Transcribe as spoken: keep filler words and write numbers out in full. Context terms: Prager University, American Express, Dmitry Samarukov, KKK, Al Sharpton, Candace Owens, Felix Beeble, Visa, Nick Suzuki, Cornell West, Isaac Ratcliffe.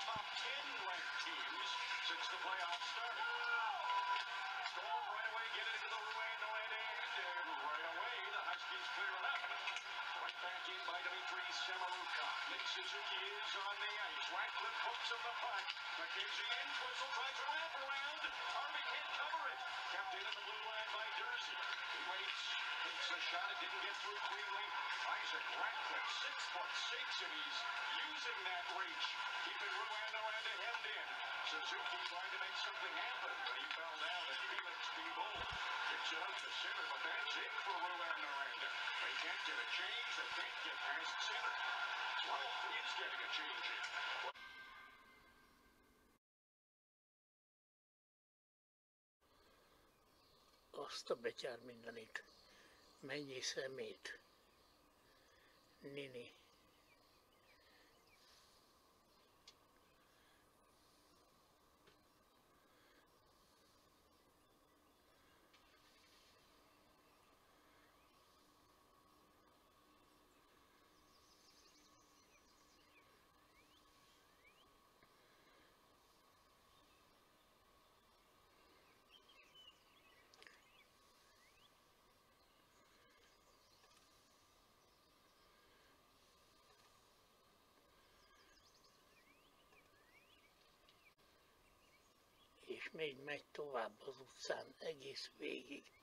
top ten ranked teams since the playoffs started. Storm right away get into the Ruane Landing, and right away the Huskies clear it up. Right back in by Dmitry Samarukov. Nick Suzuki is on the ice. Ratcliffe hooks in the puck. McKenzie and Twistle tries to wrap around. Army can't cover it. Kept in at the blue line by Dursey. He waits. Takes a shot. It didn't get through cleanly. Isaac Ratcliffe, six foot six, and he's using that reach, keeping Ruane Landing hemmed in. Suzuki tried to make something happen, but he fell down. And Felix Beeble gets it up to center, but that's it for Ruane Landing. They can't get a change. They can't get past center. Ralph is getting a change in. Azt a betyár mindenit. Mennyi szemét. Nini. És még megy tovább az utcán egész végig.